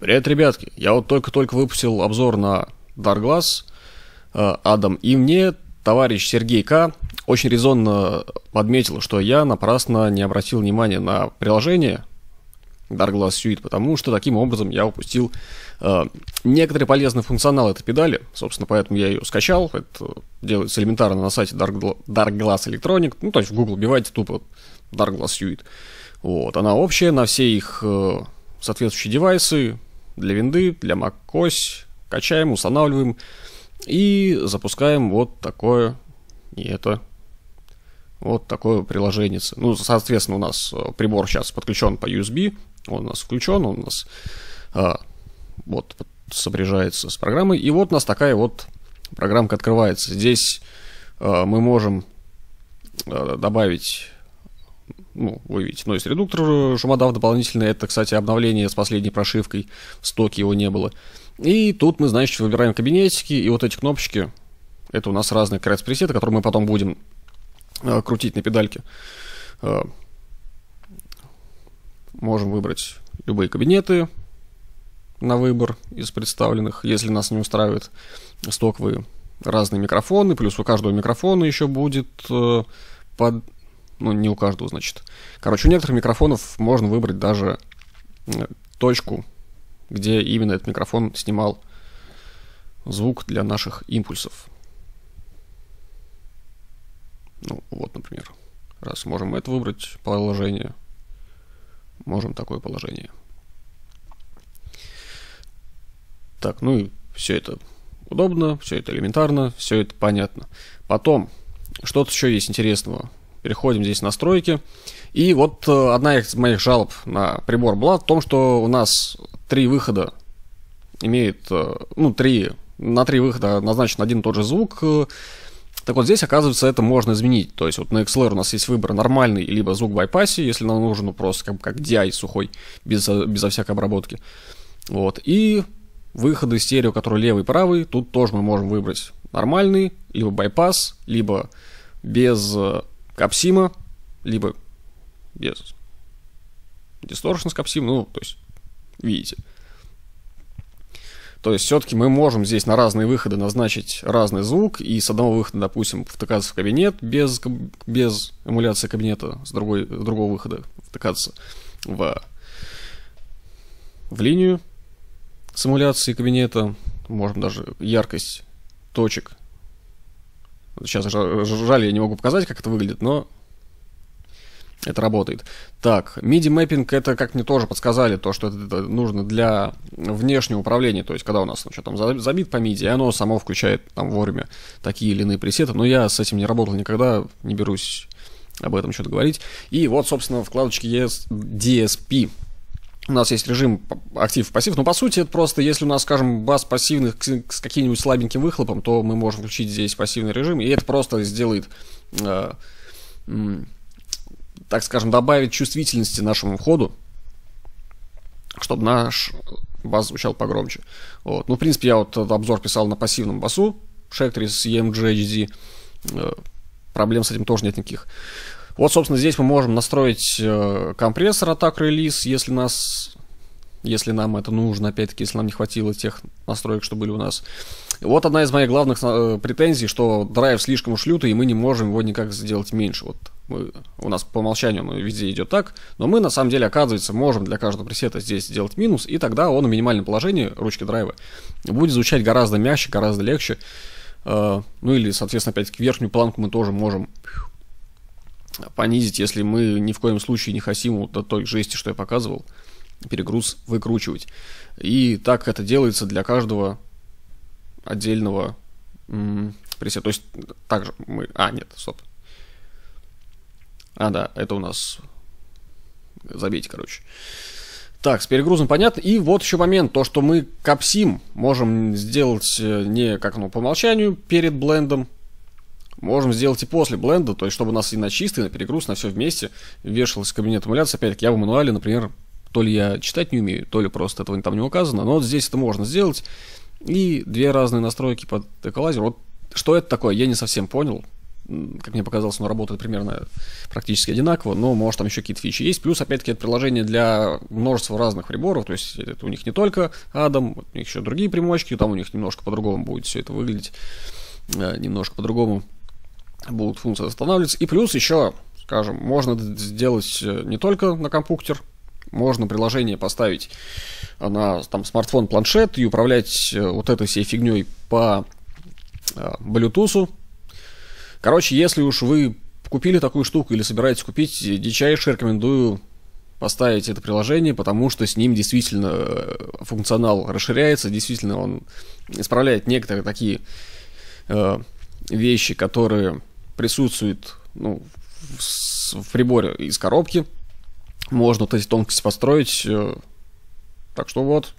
Привет, ребятки! Я вот только-только выпустил обзор на DarkGlass ADAM, и мне товарищ Сергей К. очень резонно подметил, что я напрасно не обратил внимания на приложение DarkGlass Suite, потому что таким образом я упустил некоторый полезный функционал этой педали. Собственно, поэтому я ее скачал. Это делается элементарно на сайте DarkGlass Electronic. Ну, то есть в Google бивайте тупо DarkGlass Suite. Вот, она общая на все их соответствующие девайсы, для винды, для macOS. Качаем, устанавливаем и запускаем вот такое, вот такое приложение. Ну, соответственно, у нас прибор сейчас подключен по USB, он у нас включен, он у нас вот сопряжается с программой. И вот у нас такая вот программка открывается. Здесь мы можем добавить, ну, вы видите, но есть редуктор шумодав дополнительный. Это, кстати, обновление с последней прошивкой. В стоке его не было. И тут мы, значит, выбираем кабинетики. И вот эти кнопочки, это у нас разные как раз пресеты, которые мы потом будем крутить на педальке. Можем выбрать любые кабинеты на выбор из представленных, если нас не устраивает стоковые. Разные микрофоны, плюс у каждого микрофона еще будет под... Ну, не у каждого, значит. Короче, у некоторых микрофонов можно выбрать даже точку, где именно этот микрофон снимал звук для наших импульсов. Ну, вот, например. Раз можем это выбрать положение, можем такое положение. Так, ну и все это удобно, все это элементарно, все это понятно. Потом, что-то еще есть интересного. Переходим здесь в настройки. И вот одна из моих жалоб на прибор была в том, что у нас три выхода имеет... Ну, на три выхода назначен один и тот же звук. Так вот здесь, оказывается, это можно изменить. То есть вот на XLR у нас есть выбор нормальный, либо звук в байпасе, если нам нужен, ну, просто как DI сухой, безо всякой обработки. Вот. И выходы стерео, которые левый и правый, тут тоже мы можем выбрать нормальный, либо байпас, либо без... капсима, либо без дисторшн с капсимом, ну, то есть, видите. То есть, все-таки мы можем здесь на разные выходы назначить разный звук, и с одного выхода, допустим, втыкаться в кабинет без эмуляции кабинета, с другого выхода втыкаться в линию с эмуляцией кабинета. Можем даже яркость точек. Сейчас жаль, я не могу показать, как это выглядит, но это работает. Так, MIDI-мэппинг, это, как мне тоже подсказали, то, что это нужно для внешнего управления, то есть когда у нас, ну, что там забит по MIDI, и оно само включает там вовремя такие или иные пресеты, но я с этим не работал никогда, не берусь об этом что-то говорить. И вот, собственно, в вкладочке DSP у нас есть режим актив-пассив, но по сути это просто, если у нас, скажем, бас пассивный с каким-нибудь слабеньким выхлопом, то мы можем включить здесь пассивный режим, и это просто сделает, так скажем, добавит чувствительности нашему входу, чтобы наш бас звучал погромче. Вот. Ну, в принципе, я вот обзор писал на пассивном басу, Шектере с EMG HD, проблем с этим тоже нет никаких. Вот, собственно, здесь мы можем настроить компрессор атак-релиз, если нам это нужно, опять-таки, если нам не хватило тех настроек, что были у нас. Вот одна из моих главных претензий, что драйв слишком уж лютый, и мы не можем его никак сделать меньше. Вот у нас по умолчанию он везде идет так, но мы, на самом деле, оказывается, можем для каждого пресета здесь сделать минус, и тогда он в минимальном положении ручки драйва будет звучать гораздо мягче, гораздо легче. Ну или, соответственно, опять-таки, верхнюю планку мы тоже можем... понизить, если мы ни в коем случае не хотим до той жести, что я показывал, перегруз выкручивать. И так это делается для каждого отдельного пресета. То есть также мы... А, нет, стоп. А, да, это у нас... Забейте, короче. Так, с перегрузом понятно. И вот еще момент, то, что мы капсим можем сделать не как, ну, по умолчанию перед блендом, можем сделать и после бленда, то есть чтобы у нас и на чистый, и на перегруз, на все вместе вешалось в кабинет эмуляции. Опять-таки, я в мануале, например, то ли я читать не умею, то ли просто этого там не указано, но вот здесь это можно сделать. И две разные настройки под эквалайзер. Вот что это такое, я не совсем понял. как мне показалось, оно работает примерно практически одинаково, но, может, там еще какие-то фичи есть. Плюс, опять-таки, это приложение для множества разных приборов, то есть это у них не только ADAM, у них еще другие примочки, там у них немножко по-другому будет все это выглядеть, немножко по-другому будут функции останавливаться. И плюс еще, скажем, можно сделать не только на компьютер, можно приложение поставить на там смартфон-планшет и управлять вот этой всей фигней по Bluetooth. Короче, если уж вы купили такую штуку или собираетесь купить, дичайше рекомендую поставить это приложение, потому что с ним действительно функционал расширяется, действительно он исправляет некоторые такие вещи, которые присутствуют, ну, в приборе из коробки. Можно вот эти тонкости построить. Так что вот.